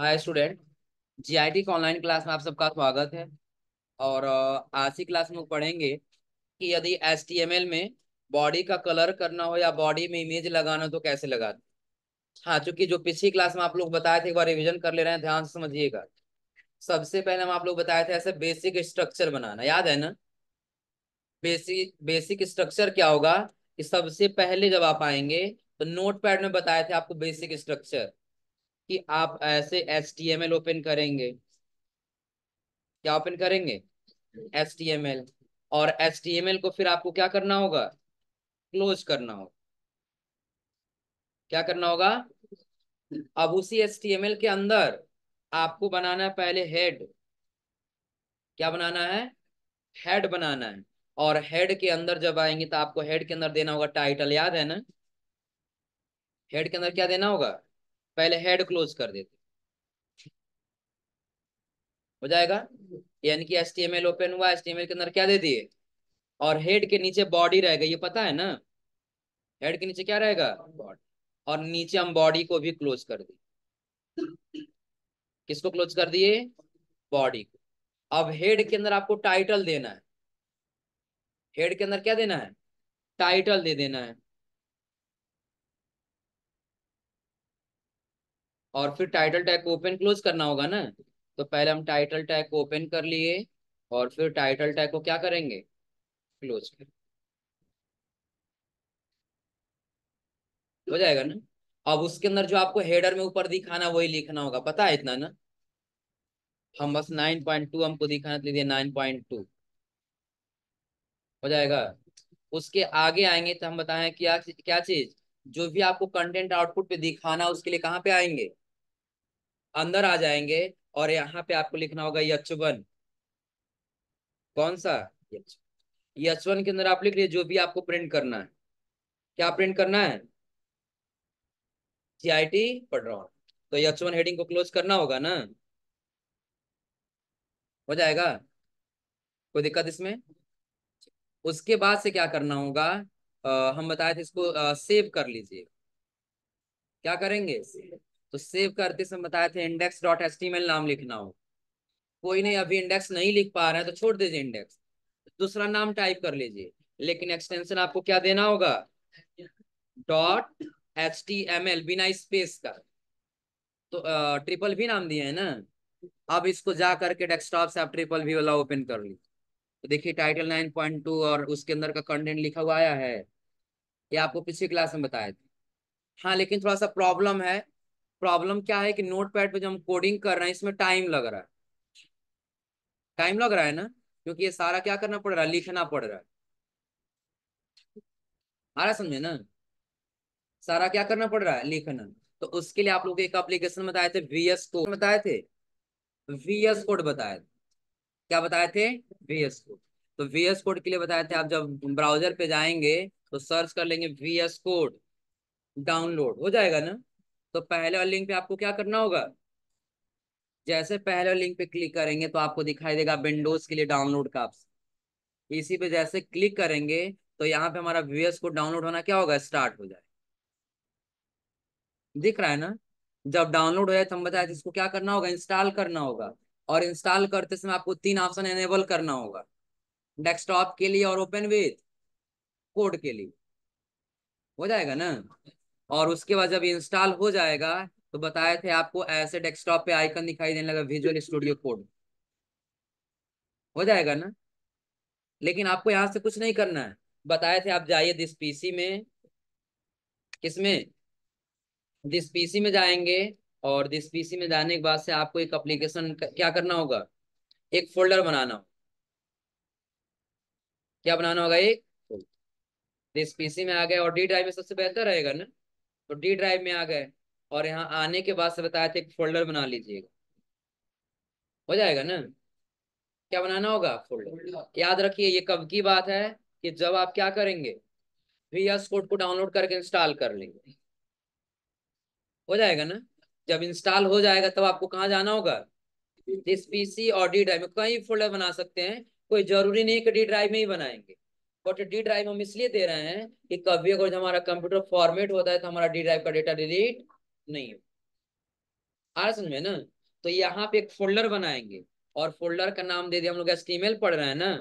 हाय student, GIT की online class में आप सबका स्वागत है। और आज की क्लास में पढ़ेंगे कि यदि HTML में बॉडी का कलर करना हो या बॉडी में इमेज लगाना हो तो कैसे लगाते। हाँ, चूंकि जो पिछली क्लास में आप लोग बताए थे एक बार रिवीजन कर ले रहे हैं, ध्यान से समझिएगा। सबसे पहले हम आप लोग बताए थे ऐसे बेसिक स्ट्रक्चर बनाना, याद है ना। बेसिक स्ट्रक्चर क्या होगा कि सबसे पहले जब आप आएंगे तो नोटपैड में बताए थे आपको बेसिक स्ट्रक्चर कि आप ऐसे HTML ओपन करेंगे। क्या ओपन करेंगे? HTML। और HTML को फिर आपको क्या करना होगा? क्लोज करना होगा। क्या करना होगा? अब उसी HTML के अंदर आपको बनाना है पहले हेड। क्या बनाना है? हेड बनाना है। और हेड के अंदर जब आएंगे तो आपको हेड के अंदर देना होगा टाइटल, याद है ना। हेड के अंदर क्या देना होगा? पहले हेड क्लोज कर देते, हो जाएगा। यानी कि HTML ओपन हुआ, HTML के अंदर क्या दे दिए और हेड के नीचे बॉडी रहेगा, ये पता है ना। हेड के नीचे क्या रहेगा? बॉडी। और नीचे हम बॉडी को भी क्लोज कर दिए। किसको क्लोज कर दिए? बॉडी को। अब हेड के अंदर आपको टाइटल देना है। हेड के अंदर क्या देना है? टाइटल दे देना है। और फिर टाइटल टैग को ओपन क्लोज करना होगा ना। तो पहले हम टाइटल टैग को ओपन कर लिए और फिर टाइटल टैग को क्या करेंगे? क्लोज करेंगे, हो जाएगा ना। अब उसके अंदर जो आपको हेडर में ऊपर दिखाना वही लिखना होगा, पता है इतना ना। हम बस 9.2 हमको दिखाना तो लीजिए 9.2, हो जाएगा। उसके आगे आएंगे तो हम बताएं क्या क्या चीज, जो भी आपको कंटेंट आउटपुट पे दिखाना उसके लिए कहाँ पे आएंगे? अंदर आ जाएंगे। और यहाँ पे आपको लिखना होगा यच1। कौन सा? यच1 के अंदर आप लिख रहे जो भी आपको प्रिंट करना है। क्या प्रिंट करना है? GIT पढ़ रहा हूँ। तो यच1 हेडिंग को क्लोज करना होगा ना, हो जाएगा। कोई दिक्कत इसमें? उसके बाद से क्या करना होगा, हम बताए थे इसको सेव कर लीजिए। क्या करेंगे? तो सेव करते समय बताए थे index.html नाम लिखना हो। कोई नहीं, अभी इंडेक्स नहीं लिख पा रहे हैं तो छोड़ दीजिए इंडेक्स, दूसरा नाम टाइप कर लीजिए। लेकिन एक्सटेंशन आपको क्या देना होगा? .html बिना स्पेस का। तो ट्रिपल भी नाम दिए है ना। अब इसको जा करके डेस्कटॉप से आप ट्रिपल भी वाला ओपन कर लीजिए। तो देखिए टाइटल 9.2 और उसके अंदर का कंटेंट लिखा हुआ आया है। ये आपको पिछली क्लास में बताया था। हाँ, लेकिन थोड़ा सा प्रॉब्लम है। प्रॉब्लम क्या है कि नोटपैड पे जो हम कोडिंग कर रहे हैं इसमें टाइम लग रहा है। टाइम लग रहा है ना, क्योंकि ये सारा क्या करना पड़ रहा है? लिखना पड़ रहा है। आ रहा समझे ना, सारा क्या करना पड़ रहा है? लिखना। तो उसके लिए आप लोग एक एप्लीकेशन बताए थे VS कोड, बताए थे VS कोड, बताए थे। क्या बताए थे? VS code. तो VS कोड के लिए बताए थे आप जब ब्राउजर पे जाएंगे तो सर्च कर लेंगे VS कोड डाउनलोड, हो जाएगा ना। तो पहले वाले लिंक पे आपको क्या करना होगा? जैसे पहले वाले लिंक पे क्लिक करेंगे तो आपको दिखाई देगा विंडोज के लिए डाउनलोड का ऑप्शन। इसी पे जैसे क्लिक करेंगे तो यहाँ पे हमारा VS कोड डाउनलोड होना क्या होगा? स्टार्ट हो जाए, दिख रहा है ना। जब डाउनलोड हो जाए तो हम बताए इसको क्या करना होगा? इंस्टॉल करना होगा। और इंस्टॉल करते समय आपको 3 ऑप्शन एनेबल करना होगा, डेस्कटॉप के लिए और ओपन विथ कोड के लिए, हो जाएगा ना। और उसके बाद जब इंस्टॉल हो जाएगा तो बताए थे आपको ऐसे डेस्कटॉप पे आइकन दिखाई देने लगा विजुअल स्टूडियो कोड, हो जाएगा ना। लेकिन आपको यहाँ से कुछ नहीं करना है। बताए थे आप जाइए दिस पीसी में, किसमें? दिस पीसी में जाएंगे। और दिस पीसी में जाने के बाद से आपको एक एप्लीकेशन क्या करना होगा? एक फोल्डर बनाना होगा। क्या बनाना होगा? एक फोल्डर। दिस पीसी में आ गए और डी ड्राइव में सबसे बेहतर रहेगा ना, तो डी ड्राइव में आ गए। और यहाँ आने के बाद से बताया था एक फोल्डर बना लीजिएगा, हो जाएगा ना। क्या बनाना होगा? फोल्डर। याद रखिए ये कब की बात है कि जब आप क्या करेंगे? VS कोड को डाउनलोड करके इंस्टॉल कर लेंगे, हो जाएगा ना। जब इंस्टॉल हो जाएगा तब आपको कहाँ जाना होगा? दिस पीसी और डी ड्राइव में। कई फोल्डर बना सकते हैं, कोई जरूरी नहीं कि डी ड्राइव में ही बनाएंगे। बट डी ड्राइव हम इसलिए दे रहे हैं कि कभी अगर हमारा कंप्यूटर फॉर्मेट होता है तो हमारा डी ड्राइव का डेटा डिलीट नहीं हो। आया समझ में ना। तो यहाँ पे एक फोल्डर बनाएंगे और फोल्डर का नाम दे दिया हम लोग HTML पढ़ रहे हैं ना,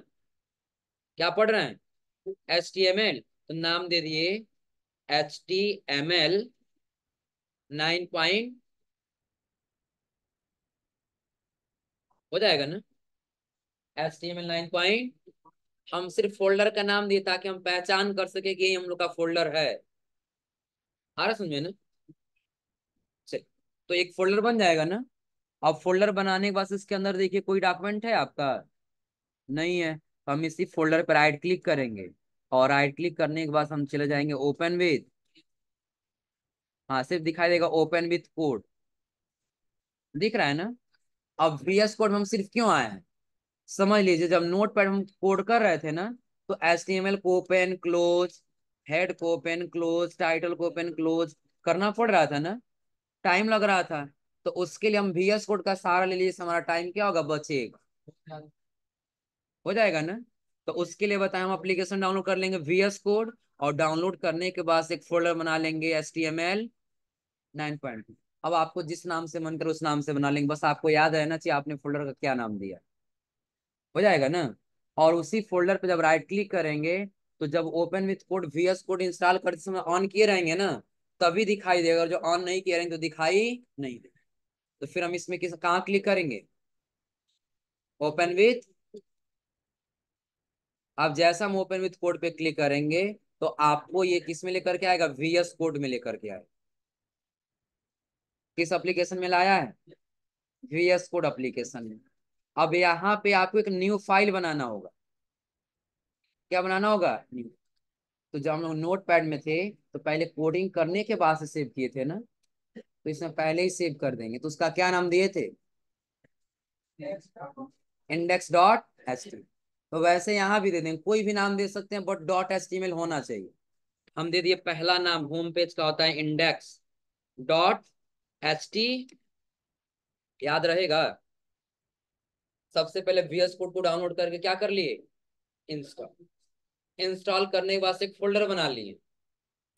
क्या पढ़ रहे हैं HTML, तो नाम दे दिए HTML 9. हो जाएगा ना HTML 9. हम सिर्फ फोल्डर का नाम दिए ताकि हम पहचान कर सके कि ये हम लोग का फोल्डर है, आ रहा समझे ना। चलिए तो एक फोल्डर बन जाएगा ना। अब फोल्डर बनाने के बाद इसके अंदर देखिए कोई डॉक्यूमेंट है आपका, नहीं है, तो हम इसी फोल्डर पर राइट क्लिक करेंगे और राइट क्लिक करने के बाद हम चले जाएंगे ओपन विथ, हाँ सिर्फ दिखाई देगा ओपन विथ कोड, दिख रहा है ना। अब VS कोड हम सिर्फ क्यों आए हैं समझ लीजिए, जब नोट पैड हम कोड कर रहे थे ना तो HTML को ओपन क्लोज, हेड को ओपन क्लोज, टाइटल को ओपन क्लोज करना पड़ रहा था ना, टाइम लग रहा था, तो उसके लिए हम VS कोड का सहारा ले लीजिए, हमारा टाइम क्या होगा बचेगा, हो जाएगा ना। तो उसके लिए बताएं हम एप्लीकेशन डाउनलोड कर लेंगे VS कोड और डाउनलोड करने के बाद एक फोल्डर बना लेंगे HTML 9. अब आपको जिस नाम से मन करे उस नाम से बना लेंगे, बस आपको याद रहना चाहिए आपने फोल्डर का क्या नाम दिया, हो जाएगा ना। और उसी फोल्डर पे जब राइट क्लिक करेंगे तो जब open with code VS code install करते समय ऑन किए रहेंगे ना तभी दिखाई देगा, और जो ऑन नहीं किए रहेंगे तो दिखाई नहीं देगा। तो फिर हम इसमें कहाँ क्लिक करेंगे ओपन विथ, आप जैसा हम ओपन विथ कोड पे क्लिक करेंगे तो आपको ये किस में लेकर के आएगा VS कोड में लेकर के आएगा। किस एप्लीकेशन में लाया है VS कोड एप्लीकेशन में। अब यहाँ पे आपको एक न्यू फाइल बनाना होगा, क्या बनाना होगा न्यू। तो जब हम लोग नोट पैड में थे तो पहले कोडिंग करने के बाद से सेव किए थे ना, तो इसमें पहले ही सेव कर देंगे। तो उसका क्या नाम दिए थे index.html, तो वैसे यहाँ भी दे देंगे, कोई भी नाम दे सकते हैं बट .html होना चाहिए। हम दे दिए पहला नाम होम पेज का होता है index.ht, याद रहेगा। सबसे पहले VS कोड को डाउनलोड करके क्या कर लिए इंस्टॉल करने के बाद एक फोल्डर बना लिए,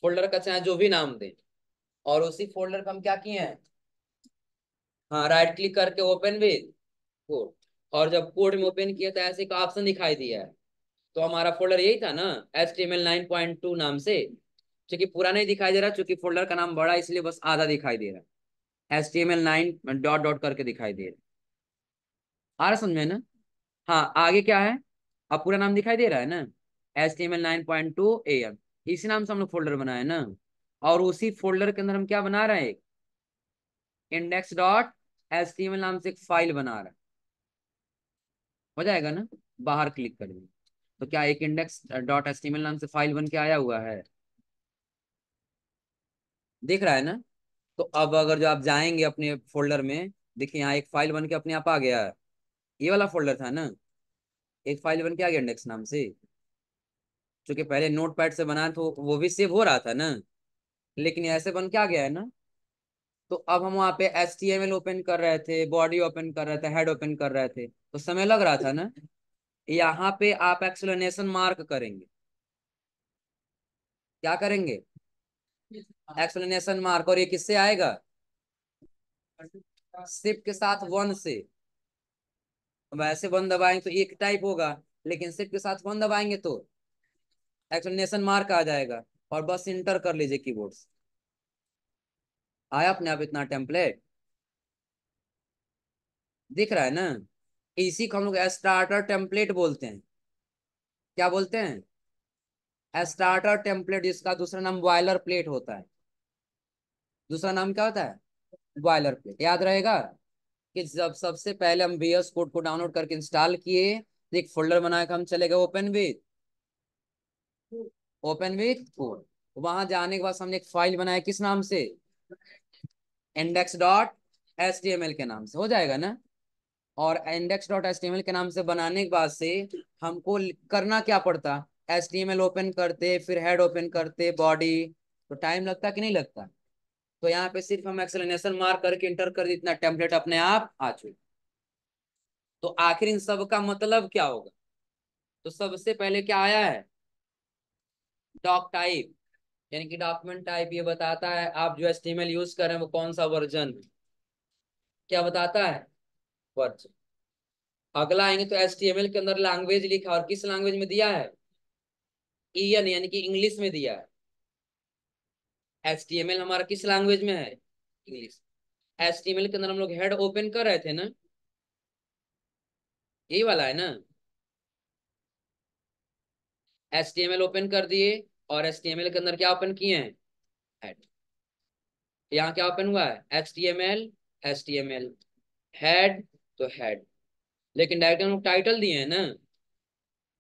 फोल्डर का चाहे जो भी नाम दें, और उसी फोल्डर पर हम क्या किए हैं हाँ राइट क्लिक करके ओपन विद कोड, और जब कोड में ओपन किया तो ऐसे एक ऑप्शन दिखाई दिया है। तो हमारा फोल्डर यही था ना HTML 9.2 नाम से, क्योंकि पूरा नहीं दिखाई दे रहा क्योंकि फोल्डर का नाम बड़ा इसलिए बस आधा दिखाई दे रहा है, HTML 9 डॉट डॉट करके दिखाई दे रहा है, आ रहा समझ में ना। हाँ आगे क्या है, अब पूरा नाम दिखाई दे रहा है ना HTML 9.2 AM, इसी नाम से हम लोग फोल्डर बनाए ना, और उसी फोल्डर के अंदर हम क्या बना रहे हैं index.html नाम से एक फाइल बना रहे हैं, हो जाएगा ना। बाहर क्लिक कर दें तो क्या एक index.html नाम से फाइल बन के आया हुआ है, देख रहा है ना। तो अब अगर जो आप जाएंगे अपने फोल्डर में देखिए यहाँ एक फाइल बन के अपने आप आ गया है, ये वाला फोल्डर था ना, एक फाइल बन के आ गया इंडेक्स नाम से, क्योंकि पहले नोट पैड से बनाया तो वो भी सेव हो रहा था ना, लेकिन ऐसे बन के आ गया है ना। तो अब हम वहाँ पे HTML ओपन कर रहे थे, बॉडी ओपन कर रहे थे, हेड ओपन कर रहे थे, तो समय लग रहा था ना। यहाँ पे आप एक्सक्लेमेशन मार्क करेंगे, क्या करेंगे एक्सक्लेमेशन मार्क, और ये किससे आएगा शिफ्ट के साथ 1 से। वैसे 1 दबाएंगे तो एक टाइप होगा, लेकिन शिफ्ट के साथ 1 दबाएंगे तो एक्सक्लेमेशन मार्क आ जाएगा, और बस इंटर कर लीजिए कीबोर्ड से, आया अपने आप इतना टेम्पलेट, दिख रहा है ना। इसी को हम लोग स्टार्टर टेम्पलेट बोलते हैं, क्या बोलते हैं स्टार्टर टेम्पलेट, जिसका दूसरा नाम बॉयलर प्लेट होता है, दूसरा नाम क्या होता है बॉयलर प्लेट। याद रहेगा कि जब सबसे पहले हम VS कोड को डाउनलोड करके इंस्टॉल किए तो एक फोल्डर बनाकर हम चले गए ओपन विथ कोड, वहां जाने के बाद हमने एक फाइल बनाया किस नाम से index.html के नाम से, हो जाएगा ना। और index.html के नाम से बनाने के बाद से हमको करना क्या पड़ता, HTML ओपन करते फिर हेड ओपन करते बॉडी, तो टाइम लगता कि नहीं लगता। तो यहाँ पे सिर्फ हम एक्सक्लेमेशन मार्क करके इंटर कर दे, इतना टेम्पलेट अपने आप आ चुके। तो आखिर इन सब का मतलब क्या होगा, तो सबसे पहले क्या आया है डॉक टाइप, यानी कि डॉक्यूमेंट टाइप, ये बताता है आप जो HTML यूज कर रहे हैं वो कौन सा वर्जन है, क्या बताता है? वर्ड। अगला आएंगे तो HTML के अंदर लैंग्वेज लिखा और किस लैंग्वेज में दिया है? ईयन यानी कि इंग्लिश में दिया है। HTML हमारा किस लैंग्वेज में है? इंग्लिश। HTML के अंदर हम लोग हेड ओपन कर रहे थे ना, यही वाला है ना। HTML ओपन कर दिए और HTML के अंदर क्या ओपन किए हैं? हेड। यहाँ क्या ओपन हुआ है? HTML हेड तो हेड, लेकिन डायरेक्ट हम लोग टाइटल दिए हैं ना।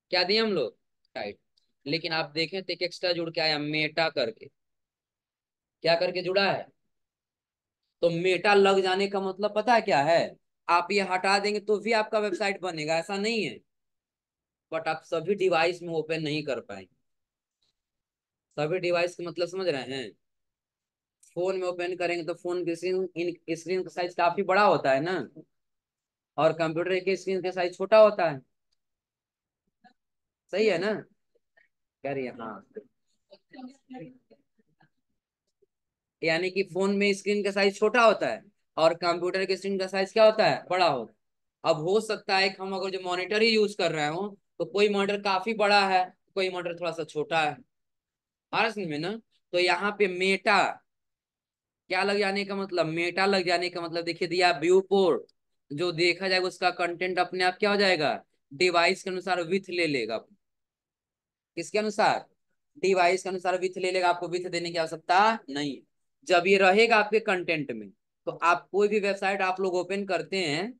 क्या दिए हम लोग? टाइटल। लेकिन आप देखें तो एक एक्स्ट्रा जुड़ के आया मेटा करके। क्या करके जुड़ा है? तो मेटा लग जाने का मतलब पता है क्या है? आप ये हटा देंगे तो भी आपका वेबसाइट बनेगा, ऐसा नहीं है, बट आप सभी डिवाइस में ओपन नहीं कर पाएंगे। सभी डिवाइस के मतलब समझ रहे हैं? फोन में ओपन करेंगे तो फोन की स्क्रीन का साइज काफी बड़ा होता है ना, और कंप्यूटर की स्क्रीन का साइज छोटा होता है, सही है ना? कह रही है हाँ, यानी कि फोन में स्क्रीन का साइज छोटा होता है और कंप्यूटर के स्क्रीन का साइज क्या होता है? बड़ा होता है। अब हो सकता है कि हम अगर जो मॉनिटर ही यूज कर रहे हो तो कोई मॉनिटर काफी बड़ा है, कोई मॉनिटर थोड़ा सा छोटा है, आ रहा में ना। तो यहाँ पे मेटा क्या लग जाने का मतलब? मेटा लग जाने का मतलब देखिए दिया व्यू पोर्ट, जो देखा जाएगा उसका कंटेंट अपने आप क्या हो जाएगा? डिवाइस के अनुसार विथ ले लेगा। किसके अनुसार? डिवाइस के अनुसार विथ ले लेगा। आपको विथ देने की आवश्यकता नहीं। जब ये रहेगा आपके कंटेंट में तो आप कोई भी वेबसाइट आप लोग ओपन करते हैं,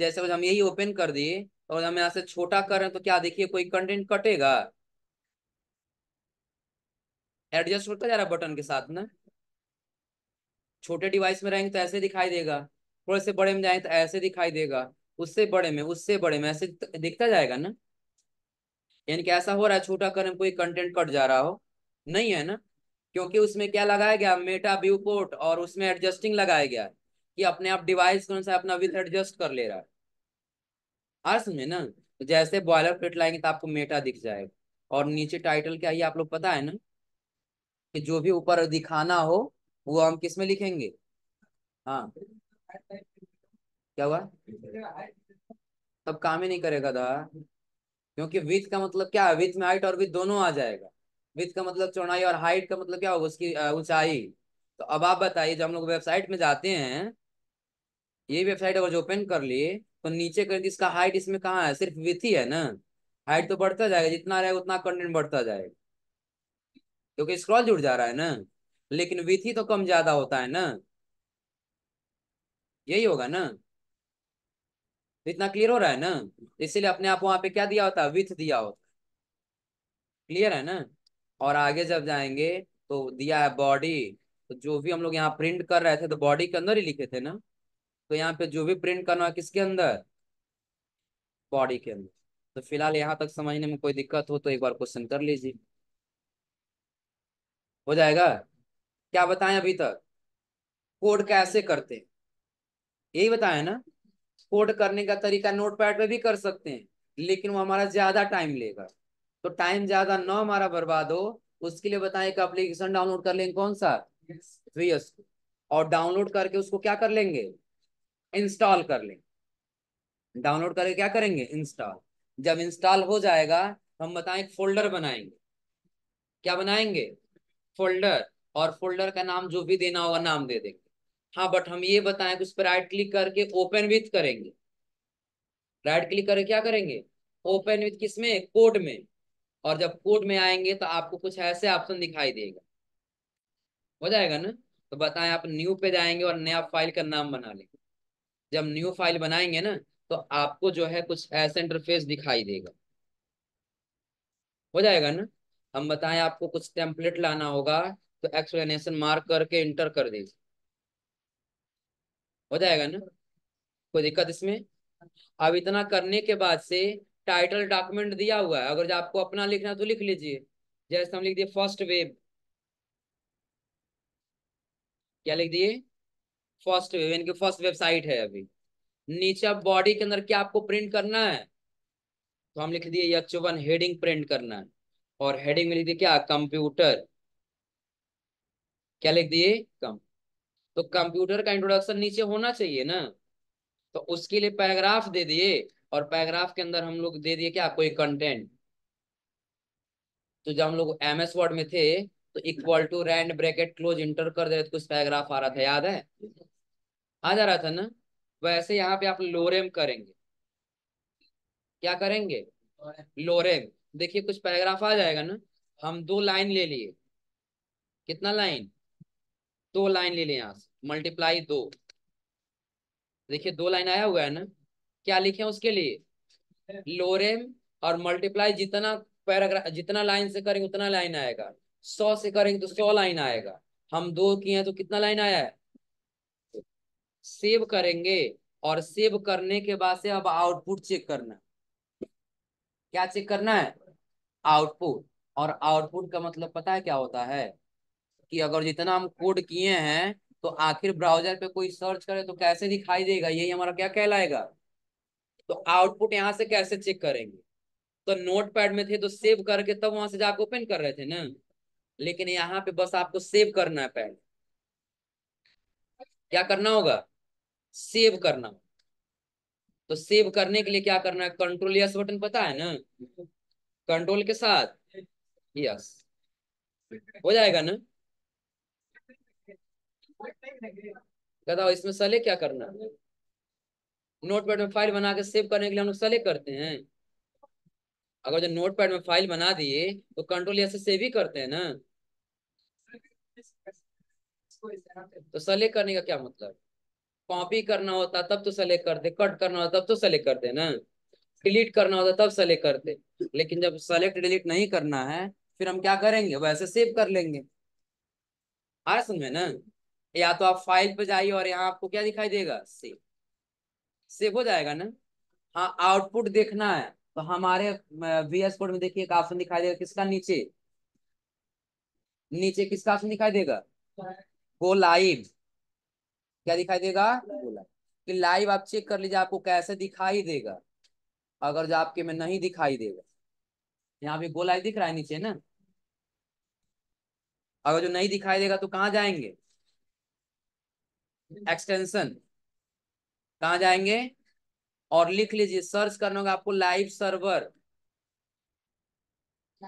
जैसे हम यही ओपन कर दिए और हम यहाँ से छोटा कर रहे हैं तो क्या देखिए कोई कंटेंट कटेगा? एडजस्ट होता जा रहा बटन के साथ ना। छोटे डिवाइस में रहेंगे तो ऐसे दिखाई देगा, थोड़े से बड़े में जाएंगे तो ऐसे दिखाई देगा, उससे बड़े में ऐसे दिखता जाएगा ना। यानी कि ऐसा हो रहा है छोटा करने में कोई कंटेंट कट जा रहा हो, नहीं है ना, क्योंकि उसमें क्या लगाया गया? मेटा व्यू पोर्ट, और उसमें एडजस्टिंग लगाया गया कि अपने आप डिवाइस के अनुसार अपना विथ एडजस्ट कर ले रहा है, आज में ना। तो जैसे बॉयलर प्लेट लाएंगे तो आपको मेटा दिख जाएगा और नीचे टाइटल क्या है आप लोग पता है ना, कि जो भी ऊपर दिखाना हो वो हम किस में लिखेंगे? हाँ क्या हुआ? तब काम ही नहीं करेगा था, क्योंकि विथ का मतलब क्या है? विथ में हाइट और विथ दोनों आ जाएगा। विथ का मतलब चौड़ाई और हाइट का मतलब क्या होगा? उसकी ऊंचाई। तो अब आप बताइए जब हम लोग वेबसाइट में जाते हैं, ये वेबसाइट अगर जो ओपन कर लिए तो नीचे करके इसका हाइट इसमें कहाँ है? सिर्फ विथ ही है ना। हाइट तो बढ़ता जाएगा, जितना रहेगा उतना कंटेंट बढ़ता जाएगा, क्योंकि स्क्रॉल जुड़ जा रहा है ना। लेकिन विथ ही तो कम ज्यादा होता है ना, यही होगा ना, इतना क्लियर हो रहा है ना। इसीलिए अपने आप वहां पे क्या दिया होता है? विथ दिया होता है, क्लियर है ना। और आगे जब जाएंगे तो दिया है बॉडी, तो जो भी हम लोग यहाँ प्रिंट कर रहे थे तो बॉडी के अंदर ही लिखे थे ना, तो यहाँ पे जो भी प्रिंट करना है किसके अंदर? बॉडी के अंदर। तो फिलहाल यहाँ तक समझने में कोई दिक्कत हो तो एक बार क्वेश्चन कर लीजिए, हो जाएगा। क्या बताएं अभी तक? कोड कैसे करते हैं यही बताया ना। कोड करने का तरीका नोटपैड पे भी कर सकते हैं, लेकिन वो हमारा ज्यादा टाइम लेगा, तो टाइम ज्यादा ना हमारा बर्बाद हो उसके लिए बताएं एक एप्लीकेशन डाउनलोड कर लेंगे। कौन सा? VS। और डाउनलोड करके उसको क्या कर लेंगे? इंस्टॉल कर लेंगे। डाउनलोड करके क्या करेंगे? इंस्टॉल। जब इंस्टॉल हो जाएगा हम बताएं एक फोल्डर बनाएंगे। क्या बनाएंगे? फोल्डर। और फोल्डर का नाम जो भी देना होगा नाम दे देंगे। हाँ, बट हम ये बताएं कि उस पर राइट क्लिक करके ओपन विथ करेंगे। राइट क्लिक करके क्या करेंगे? ओपन विथ किस में? कोड में। और जब कोड में आएंगे तो आपको कुछ ऐसे ऑप्शन दिखाई देगा, हो जाएगा ना। तो बताएं आप न्यू पे जाएंगे और नया फाइल का नाम बना लेंगे। जब न्यू फाइल बनाएंगे ना तो आपको जो है कुछ ऐसे इंटरफेस दिखाई देगा, हो जाएगा ना। हम बताएं आपको कुछ टेम्पलेट लाना होगा तो एक्सप्लेनेशन मार्क करके इंटर कर दीजिए, हो जाएगा ना, कोई दिक्कत इसमें। अब इतना करने के बाद से टाइटल डॉक्यूमेंट दिया हुआ है, अगर आपको अपना लिखना है तो लिख लीजिए। जैसे हम लिख दिए फर्स्ट वेब। क्या लिख दिए? फर्स्ट वेब, इनकी फर्स्ट वेबसाइट है। अभी नीचे अब बॉडी के अंदर क्या आपको प्रिंट करना है? तो हम लिख दिए H1 हेडिंग प्रिंट करना है, और हेडिंग में लिख दिए क्या? कंप्यूटर। क्या लिख दिए? कम। तो कंप्यूटर का इंट्रोडक्शन नीचे होना चाहिए ना, तो उसके लिए पैराग्राफ दे दिए और पैराग्राफ के अंदर हम लोग दे दिए क्या कोई कंटेंट। तो जब हम लोग एमएस वर्ड में थे तो equal to rand bracket close enter कर दे तो कुछ पैराग्राफ आ रहा था, याद है, आ जा रहा था ना। वैसे यहाँ पे आप लोरेम करेंगे, क्या करेंगे लोरेम, देखिए कुछ पैराग्राफ आ जाएगा ना। हम दो लाइन ले लिए, कितना लाइन, दो लाइन ले लिए, यहाँ से मल्टीप्लाई दो, देखिए दो लाइन आया हुआ है ना। क्या लिखे उसके लिए लोरेम और मल्टीप्लाई, जितना पैराग्राफ जितना लाइन से करेंगे उतना लाइन आएगा, 100 से करेंगे तो 100 लाइन आएगा। हम दो किए हैं तो कितना लाइन आया है। सेव करेंगे और सेव करने के बाद से अब आउटपुट चेक करना, क्या चेक करना है आउटपुट। और आउटपुट का मतलब पता है क्या होता है कि अगर जितना हम कोड किए हैं तो आखिर ब्राउजर पे कोई सर्च करे तो कैसे दिखाई देगा, यही हमारा क्या कहलाएगा। तो आउटपुट यहाँ से कैसे चेक करेंगे, तो नोटपैड में थे तो सेव करके तब वहां से जाकर ओपन कर रहे थे ना, लेकिन यहाँ पे बस आपको सेव करना है पैड, क्या करना होगा सेव करना। तो सेव करने के लिए क्या करना है, कंट्रोल यस बटन पता है ना, कंट्रोल के साथ यस हो जाएगा ना। बताओ इसमें सले क्या करना है, नोटपैड में फाइल बना के सेव करने के लिए हम लोग सले करते हैं। अगर जो नोटपैड में फाइल बना दिए तो कंट्रोल यस से सेव ही करते हैं ना, तो सले करने का क्या मतलब, कॉपी करना होता तब तो सेलेक्ट करते, कट करना होता तब तो सेलेक्ट करते ना, डिलीट करना होता तब सेलेक्ट करते। लेकिन जब सेलेक्ट डिलीट नहीं करना है फिर हम क्या करेंगे, वैसे सेव कर लेंगे। आ रहा समझ ना, या तो आप फाइल पे जाइए और यहाँ आपको क्या दिखाई देगा, सेव, सेव हो जाएगा ना। हाँ आउटपुट देखना है तो हमारे VS कोड में देखिए एक ऑप्शन दिखाई देगा, किसका नीचे, नीचे किसका ऑप्शन दिखाई देगा, गो लाइव, क्या दिखाई देगा बोला कि लाइव। आप चेक कर लीजिए आपको कैसे दिखाई देगा, अगर जो आपके में नहीं दिखाई देगा, यहाँ पे गो लाइव दिख रहा है नीचे ना, अगर जो नहीं दिखाई देगा तो कहाँ जाएंगे, एक्सटेंशन, कहाँ जाएंगे और लिख लीजिए, सर्च करना होगा आपको लाइव सर्वर,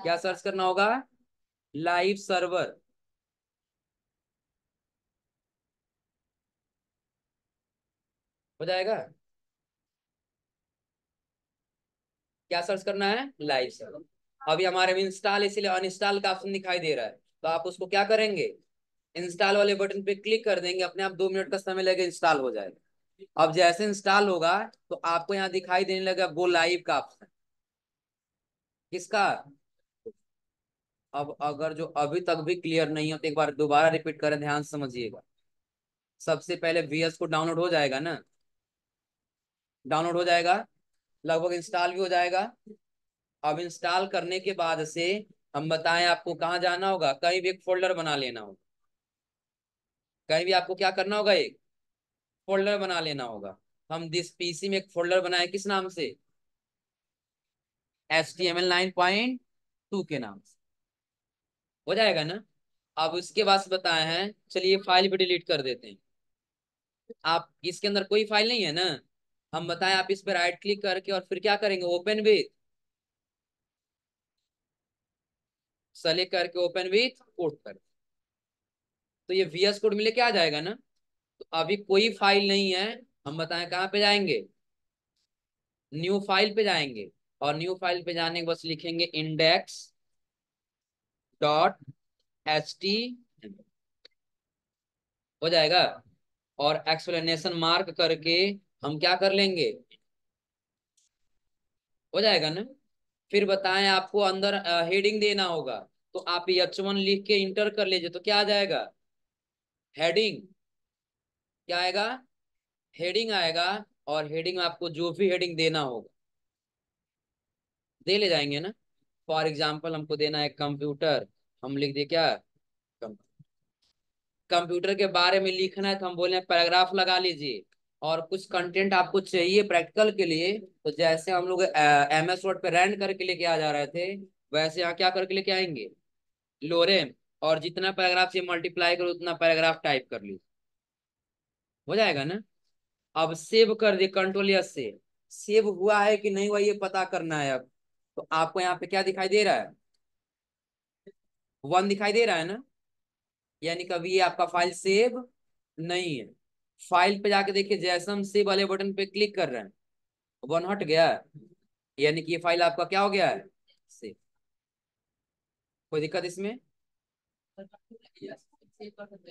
क्या सर्च करना होगा लाइव सर्वर। हो जाएगा, क्या सर्च करना है लाइव सर्वर। अभी हमारे में इंस्टॉल इसलिए अनइंस्टॉल का ऑप्शन दिखाई दे रहा है तो आप उसको क्या करेंगे, इंस्टॉल वाले बटन पे क्लिक कर देंगे, अपने आप 2 मिनट का समय लगेगा इंस्टॉल हो जाएगा। अब जैसे इंस्टॉल होगा तो आपको यहाँ दिखाई देने लगेगा गो लाइव का ऑप्शन, किसका। अब अगर जो अभी तक भी क्लियर नहीं हो तो एक बार दोबारा रिपीट करें, ध्यान समझिएगा। सबसे पहले VS को डाउनलोड हो जाएगा ना, डाउनलोड हो जाएगा, लगभग इंस्टॉल भी हो जाएगा। अब इंस्टॉल करने के बाद से हम बताएं आपको कहाँ जाना होगा, कहीं भी एक फोल्डर बना लेना होगा, कहीं भी आपको क्या करना होगा, एक फोल्डर बना लेना होगा। हम दिस पीसी में एक फोल्डर बनाए, किस नाम से, HTML 9.2 के नाम से, हो जाएगा ना। अब उसके बाद बताए हैं, चलिए फाइल भी डिलीट कर देते हैं। आप इसके अंदर कोई फाइल नहीं है ना, हम बताएं आप इस पर राइट क्लिक करके और फिर क्या करेंगे, ओपन विथ, सेलेक्ट करके ओपन विथ कोड कर, तो ये VS कोड मिले क्या आ जाएगा ना। तो अभी कोई फाइल नहीं है, हम बताएं कहाँ पे जाएंगे, न्यू फाइल पे जाएंगे और न्यू फाइल पे जाने के बस लिखेंगे index.html, हो जाएगा। और एक्सप्लेनेशन मार्क करके हम क्या कर लेंगे, हो जाएगा ना। फिर बताएं आपको अंदर हेडिंग देना होगा तो आप H1 लिख के इंटर कर लीजिए तो क्या आ जाएगा, हेडिंग, क्या आएगा, हेडिंग आएगा। और हेडिंग में आपको जो भी हेडिंग देना होगा दे ले जाएंगे ना। फॉर एग्जाम्पल हमको देना है कंप्यूटर, हम लिख दे क्या, कंप्यूटर के बारे में लिखना है तो हम बोले पैराग्राफ लगा लीजिए। और कुछ कंटेंट आपको चाहिए प्रैक्टिकल के लिए, तो जैसे हम लोग MS वर्ड पे रैंड करके लेके आ जा रहे थे वैसे यहाँ क्या करके लेके आएंगे, लोरेम। और जितना पैराग्राफ से मल्टीप्लाई करो उतना पैराग्राफ टाइप कर लीजिए, हो जाएगा ना। अब सेव कर दिए, कंट्रोल या सेव, सेव हुआ है कि नहीं हुआ ये पता करना है। अब तो आपको यहाँ पे क्या दिखाई दे रहा है, 1 दिखाई दे रहा है ना, यानी कभी ये आपका फाइल सेव नहीं है। फाइल पे जाके देखिए, जैसे हम सेव वाले बटन पे क्लिक कर रहे हैं 1 हट गया है, यानी कि ये फाइल आपका क्या हो गया है, सेव। कोई दिक्कत इसमें?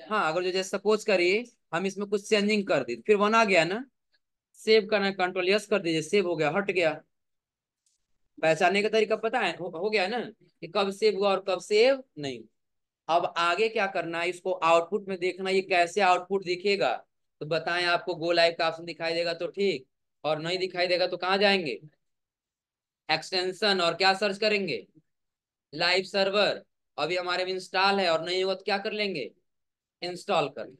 हाँ, अगर जो जैसे सपोज करिए हम इसमें कुछ चेंजिंग कर दी, फिर 1 आ गया ना, सेव करना, कंट्रोल यस कर दीजिए, सेव हो गया, हट गया। पहचानने का तरीका पता है, हो गया ना कि कब सेव हुआ और कब सेव नहीं। अब आगे क्या करना है, इसको आउटपुट में देखना, ये कैसे आउटपुट दिखेगा। तो बताएं आपको गो लाइव का ऑप्शन दिखाई देगा तो ठीक, और नहीं दिखाई देगा तो कहाँ जाएंगे, एक्सटेंशन, और क्या सर्च करेंगे, लाइव सर्वर। अभी हमारे में इंस्टॉल है, और नहीं होगा तो क्या कर लेंगे, इंस्टॉल कर लेंगे।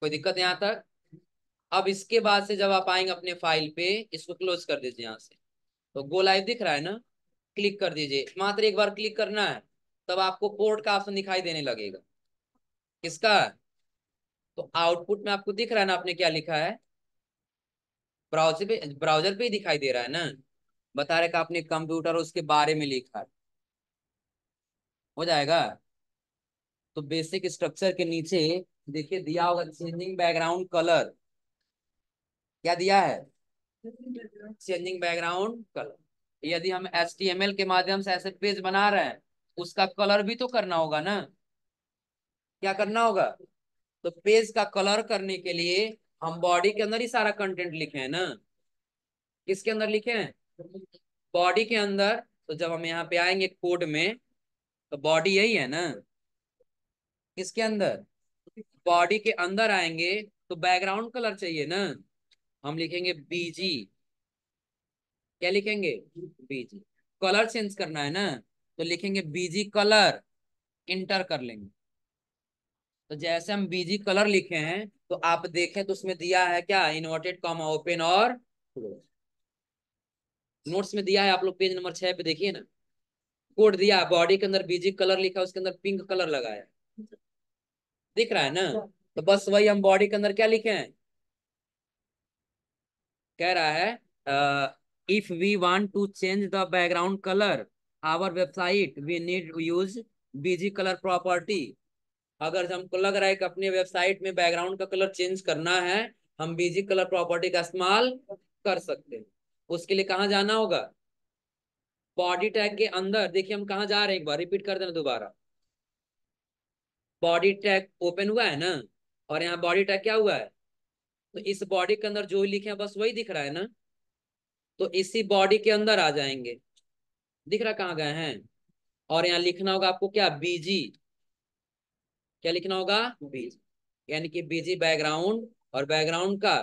कोई दिक्कत यहाँ तक? अब इसके बाद से जब आप आएंगे अपने फाइल पे, इसको क्लोज कर दीजिए यहाँ से, तो गो लाइव दिख रहा है ना, क्लिक कर दीजिए, मात्र एक बार क्लिक करना है, तब आपको पोर्ट का ऑप्शन दिखाई देने लगेगा। किसका? तो आउटपुट में आपको दिख रहा है ना आपने क्या लिखा है, ब्राउजर पे ही दिखाई दे रहा है ना, बता रहे कि आपने कंप्यूटर और उसके बारे में लिखा है। हो जाएगा। तो बेसिक स्ट्रक्चर के नीचे देखिए दिया होगा चेंजिंग बैकग्राउंड कलर, क्या दिया है, चेंजिंग बैकग्राउंड कलर। यदि हम HTML के माध्यम से ऐसे पेज बना रहे हैं, उसका कलर भी तो करना होगा ना, क्या करना होगा? तो पेज का कलर करने के लिए हम बॉडी के अंदर ही सारा कंटेंट लिखे हैं ना। किसके अंदर लिखे हैं? बॉडी के अंदर। तो जब हम यहाँ पे आएंगे कोड में, तो बॉडी यही है ना, किसके अंदर, बॉडी के अंदर आएंगे। तो बैकग्राउंड कलर चाहिए ना, हम लिखेंगे बीजी। क्या लिखेंगे? बीजी। कलर चेंज करना है ना, तो लिखेंगे बीजी कलर, इंटर कर लेंगे। तो जैसे हम बीजी कलर लिखे हैं, तो आप देखें तो उसमें दिया है क्या, इनवर्टेड कॉमा ओपन और क्लोज। नोट्स में दिया है, आप लोग पेज नंबर 6 पे देखिए ना, कोड दिया, बॉडी के अंदर बीजी कलर लिखा, उसके अंदर पिंक कलर लगाया, दिख रहा है ना। तो बस वही हम बॉडी के अंदर क्या लिखे हैं, कह रहा है if we want to change the background colour our website we need use BG colour property. अगर हमको लग रहा है कि अपने वेबसाइट में बैकग्राउंड का कलर चेंज करना है, हम बीजी कलर प्रॉपर्टी का इस्तेमाल कर सकते हैं। उसके लिए कहाँ जाना होगा? बॉडी टैग के अंदर। देखिए हम कहाँ जा रहे हैं, एक बार रिपीट कर देना दोबारा। बॉडी टैग ओपन हुआ है ना, और यहाँ बॉडी टैग क्या हुआ है, तो इस बॉडी के अंदर जो लिखे हैं बस वही दिख रहा है ना। तो इसी बॉडी के अंदर आ जाएंगे, दिख रहा कहाँ गए हैं, और यहाँ लिखना होगा आपको क्या, बीजी। क्या लिखना होगा? बीजी, यानी कि बीजी बैकग्राउंड और बैकग्राउंड का।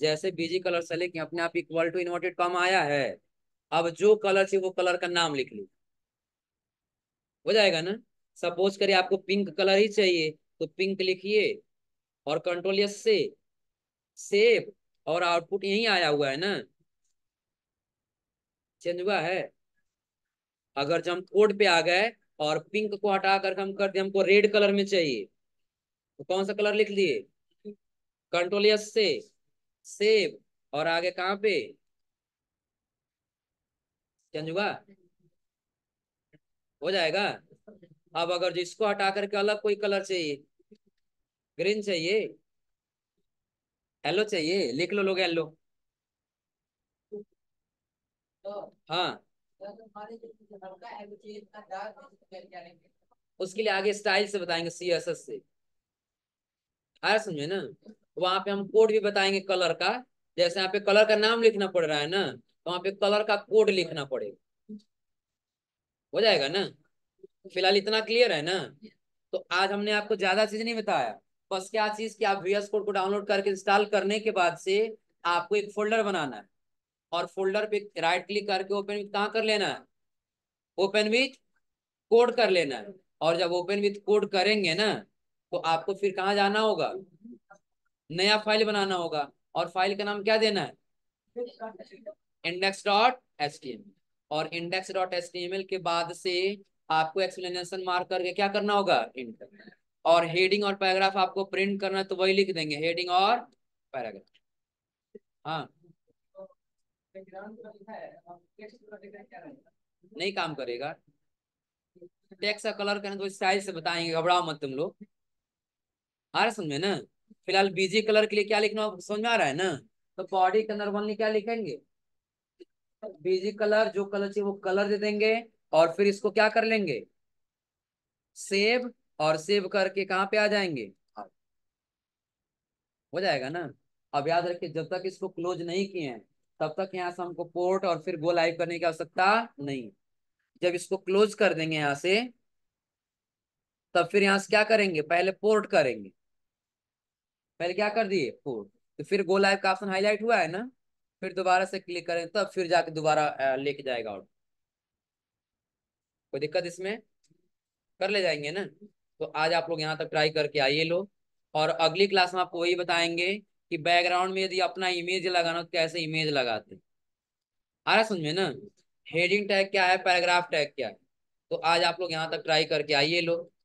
जैसे बीजी कलर से लेके अपने आप इक्वल टू इन्वर्टेड कॉमा आया है, अब जो कलर चाहिए वो कलर का नाम लिख लीजिए, हो जाएगा ना। सपोज करिए आपको पिंक कलर ही चाहिए, तो पिंक लिखिए और कंट्रोल एस से सेव, और आउटपुट यही आया हुआ है ना, चेंज हुआ है। अगर जब हम कोड पे आ गए और पिंक को हटा कर हम कर दिए, हमको रेड कलर में चाहिए, तो कौन सा कलर लिख लिए, कंट्रोल एस से सेव, और आगे कहाँ पे चेंज हुआ, हो जाएगा। अब अगर जिसको हटा करके अलग कोई कलर चाहिए, ग्रीन चाहिए, येलो चाहिए, लिख लो लोग येलो। हाँ, उसके लिए आगे स्टाइल से बताएंगे, CSS से, आया समझे ना। वहां पे हम कोड भी बताएंगे कलर का, जैसे यहाँ पे कलर का नाम लिखना पड़ रहा है ना, वहां पे कलर का कोड लिखना पड़ेगा, हो जाएगा ना। फिलहाल इतना क्लियर है ना। तो आज हमने आपको ज्यादा चीज नहीं बताया, बस क्या चीज कि आप VS कोड को डाउनलोड करके इंस्टॉल करने के बाद से आपको एक फोल्डर बनाना है, और फोल्डर पे राइट क्लिक करके ओपन विथ कहाँ कर लेना है, ओपन विथ कोड कर लेना है। और जब ओपन विथ कोड करेंगे ना, तो आपको फिर कहाँ जाना होगा, नया फाइल बनाना होगा, और फाइल का नाम क्या देना है, index.html। और index.html के बाद से आपको एक्सप्लेनेशन मार्क करके क्या करना होगा, इंटर। और हेडिंग और पैराग्राफ आपको प्रिंट करना है तो वही लिख देंगे, हेडिंग और पैराग्राफ। हाँ नहीं काम करेगा, टेक्स्ट का कलर करना तो साइज से बताएंगे, घबराओ मत तुम लोग। आ रहा है समझ में ना? फिलहाल बीजी कलर के लिए क्या लिखना समझ में आ रहा है ना? तो बॉडी के अंदर ओनली क्या लिखेंगे, बीजी कलर, जो कलर चाहिए वो कलर दे देंगे और फिर इसको क्या कर लेंगे, सेव, और सेव करके कहाँ पे आ जाएंगे, हो जाएगा ना। अब याद रखिए जब तक इसको क्लोज नहीं किए हैं तब तक यहाँ से हमको पोर्ट और फिर गो लाइव करने की आवश्यकता नहीं। जब इसको क्लोज कर देंगे यहाँ से तब फिर यहाँ से क्या करेंगे, पहले पोर्ट करेंगे, पहले क्या कर दिए पोर्ट, तो फिर गो लाइव का ऑप्शन हाईलाइट हुआ है ना, फिर दोबारा से क्लिक करें तब फिर जाके दोबारा लेके जाएगा आउट। कोई दिक्कत इसमें, कर ले जाएंगे ना। तो आज आप लोग यहाँ तक ट्राई करके आइए लोग, और अगली क्लास में आपको वही बताएंगे कि बैकग्राउंड में यदि अपना इमेज लगाना तो कैसे इमेज लगाते। आ रहा समझ में ना? हेडिंग टैग क्या है, पैराग्राफ टैग क्या है। तो आज आप लोग यहाँ तक ट्राई करके आइए लोग।